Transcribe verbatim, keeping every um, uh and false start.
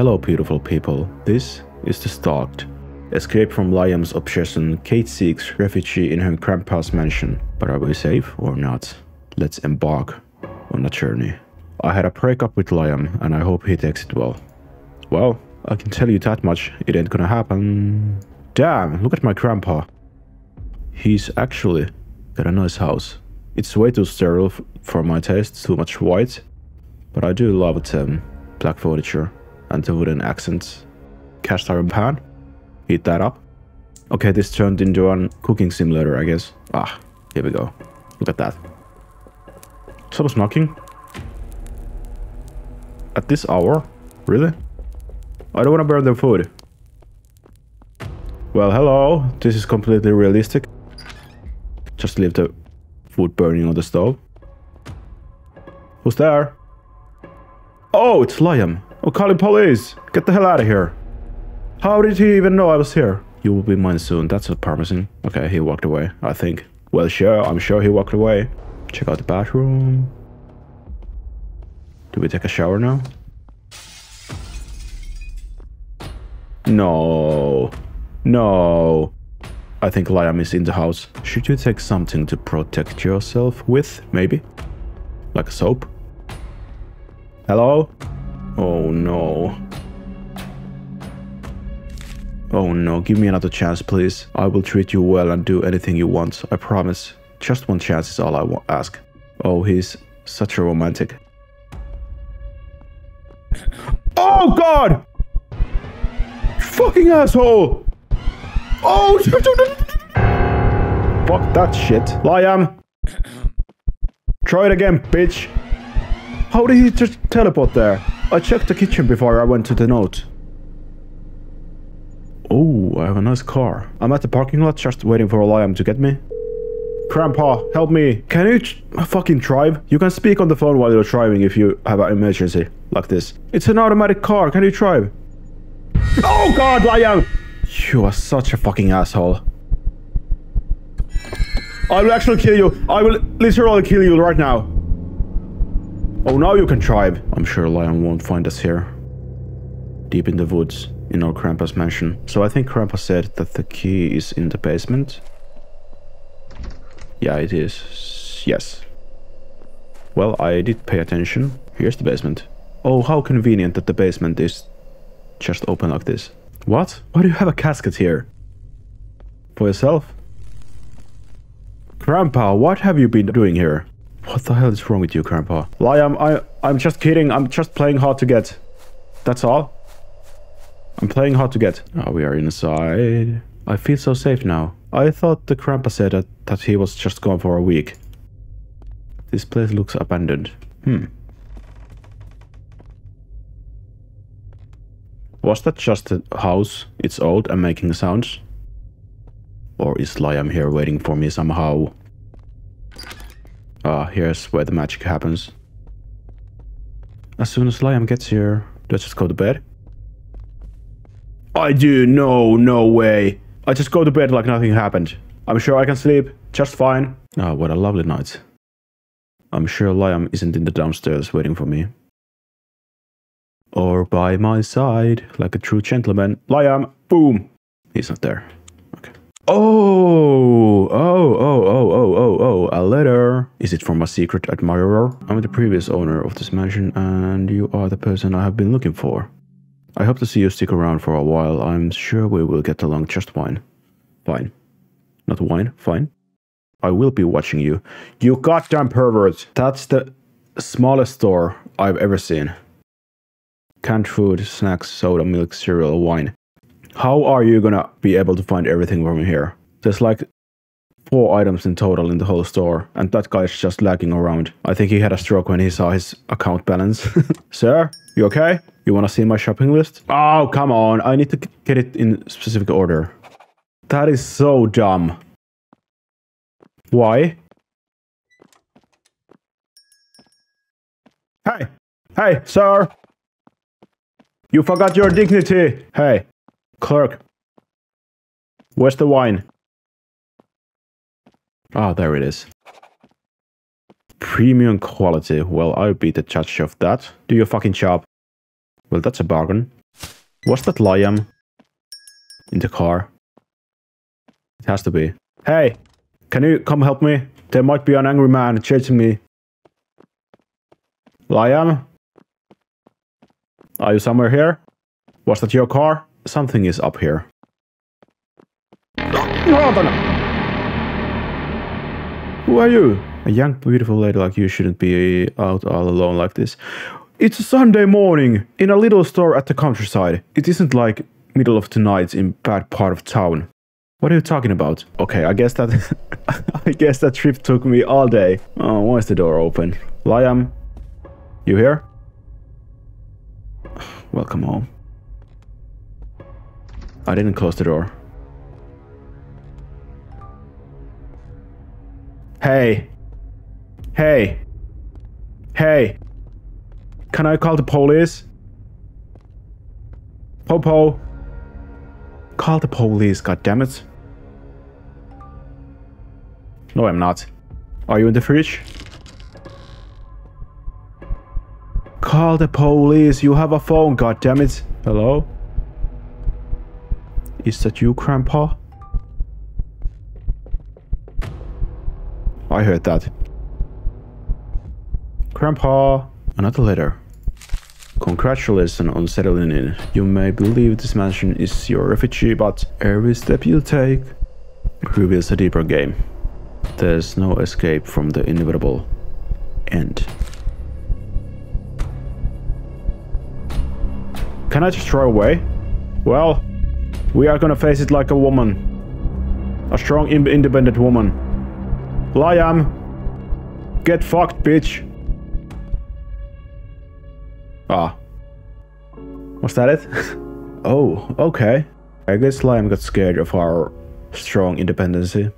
Hello beautiful people, this is The Stalked. Escaped from Liam's obsession, Kate seeks refuge in her grandpa's mansion. But are we safe or not? Let's embark on a journey. I had a breakup with Liam and I hope he takes it well. Well, I can tell you that much, it ain't gonna happen. Damn, look at my grandpa. He's actually got a nice house. It's way too sterile for my taste, too much white. But I do love it, um, black furniture and the wooden accents. Cast iron pan, heat that up. Okay, this turned into a cooking simulator, I guess. Ah, here we go. Look at that. Someone's knocking. At this hour? Really? I don't want to burn their food. Well, hello. This is completely realistic. Just leave the food burning on the stove. Who's there? Oh, it's Liam. I'm calling police. Get the hell out of here. How did he even know I was here? You will be mine soon. That's not promising. Okay, he walked away, I think. Well, sure. I'm sure he walked away. Check out the bathroom. Do we take a shower now? No. No. I think Liam is in the house. Should you take something to protect yourself with, maybe? Like a soap? Hello? Oh no. Oh no, give me another chance, please. I will treat you well and do anything you want, I promise. Just one chance is all I want ask. Oh, he's such a romantic. Oh god! Fucking asshole! Oh! Fuck that shit. Liam! Try it again, bitch! How did he just teleport there? I checked the kitchen before I went to the note. Oh, I have a nice car. I'm at the parking lot just waiting for Liam to get me. Grandpa, help me! Can you fucking drive? You can speak on the phone while you're driving if you have an emergency. Like this. It's an automatic car, can you drive? Oh god, Liam! You are such a fucking asshole. I will actually kill you. I will literally kill you right now. Oh, now you can drive. I'm sure Liam won't find us here. Deep in the woods, in our grandpa's mansion. So I think grandpa said that the key is in the basement. Yeah, it is. Yes. Well, I did pay attention. Here's the basement. Oh, how convenient that the basement is just open like this. What? Why do you have a casket here? For yourself? Grandpa, what have you been doing here? What the hell is wrong with you, Grandpa? Liam, I, I'm just kidding. I'm just playing hard to get. That's all. I'm playing hard to get. Oh, we are inside. I feel so safe now. I thought the Grandpa said that, that he was just gone for a week. This place looks abandoned. Hmm. Was that just a house? It's old and making sounds? Or is Liam here waiting for me somehow? Ah, here's where the magic happens. As soon as Liam gets here, let's just go to bed. I do, no, no way. I just go to bed like nothing happened. I'm sure I can sleep just fine. Ah, what a lovely night. I'm sure Liam isn't in the downstairs waiting for me. Or by my side, like a true gentleman. Liam, boom. He's not there. Okay. Oh, oh, oh, oh, oh, oh, oh, a letter. Is it from a secret admirer? I'm the previous owner of this mansion and you are the person I have been looking for. I hope to see you stick around for a while. I'm sure we will get along just fine. Fine. Not wine, fine. I will be watching you. You goddamn pervert. That's the smallest store I've ever seen. Canned food, snacks, soda, milk, cereal, wine. How are you gonna be able to find everything from here? There's like four items in total in the whole store, and that guy's just lagging around. I think he had a stroke when he saw his account balance. Sir, you okay? You wanna see my shopping list? Oh, come on, I need to get it in specific order. That is so dumb. Why? Hey! Hey, sir! You forgot your dignity! Hey, clerk. Where's the wine? Ah, there it is. Premium quality. Well, I'll be the judge of that. Do your fucking job. Well, that's a bargain. Was that Liam in the car? It has to be. Hey, can you come help me? There might be an angry man chasing me. Liam? Are you somewhere here? Was that your car? Something is up here. Who are you? A young, beautiful lady like you shouldn't be out all alone like this. It's a Sunday morning in a little store at the countryside. It isn't like middle of the night in bad part of town. What are you talking about? Okay, I guess that I guess that trip took me all day. Oh, why is the door open? Liam, you here? Welcome home. I didn't close the door. Hey. Hey. Hey. Can I call the police? Popo. Call the police, goddammit. No, I'm not. Are you in the fridge? Call the police. You have a phone, goddammit. Hello? Is that you, Grandpa? I heard that. Grandpa. Another letter. Congratulations on settling in. You may believe this mansion is your refuge, but every step you take reveals a deeper game. There's no escape from the inevitable end. Can I just throw away? Well, we are gonna face it like a woman. A strong, independent woman. Liam! Get fucked, bitch! Ah. Was that it? Oh, okay. I guess Liam got scared of our strong independency.